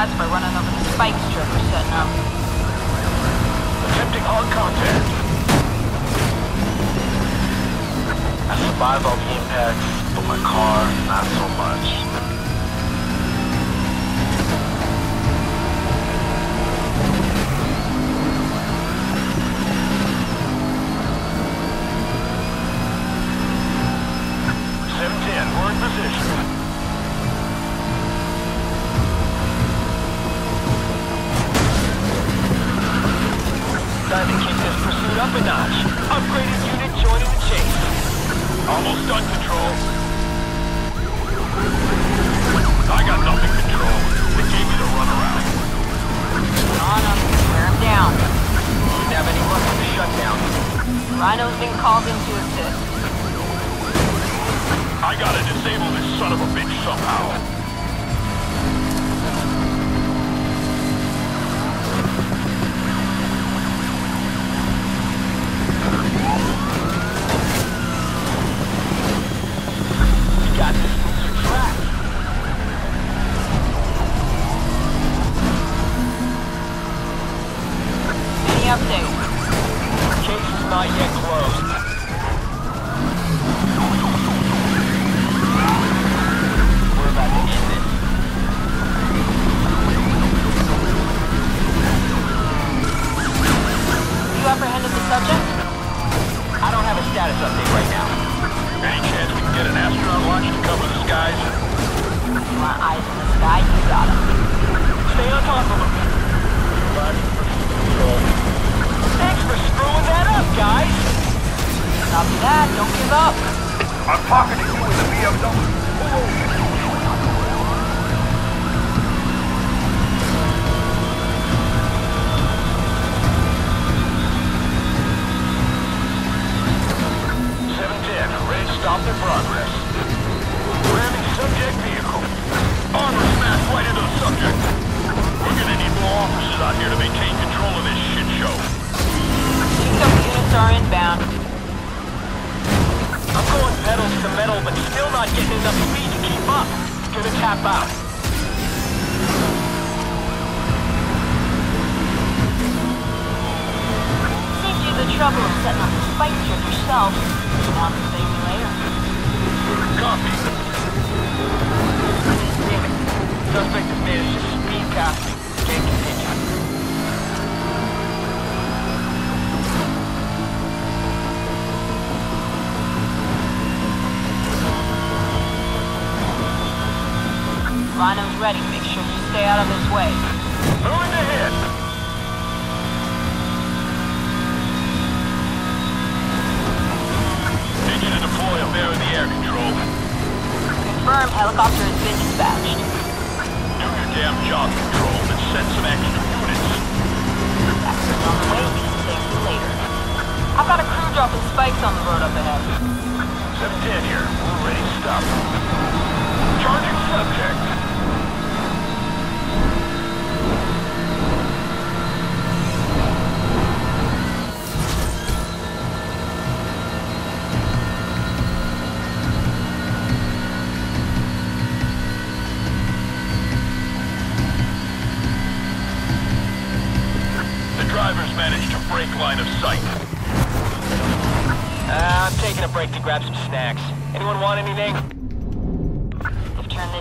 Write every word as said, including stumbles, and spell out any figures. spots by running over the spike strip we're setting up. Attempting hard contact. I survive all the impacts, but my car, not so much. Up a notch. Upgraded unit joining the chase. Almost done, Control. I got nothing, Control. They gave me the runaround. On up, wear him down. Didn't have any luck with the shutdown. Rhino's been called in to assist. I gotta disable this son of a bitch somehow. Grab some snacks. Anyone want anything?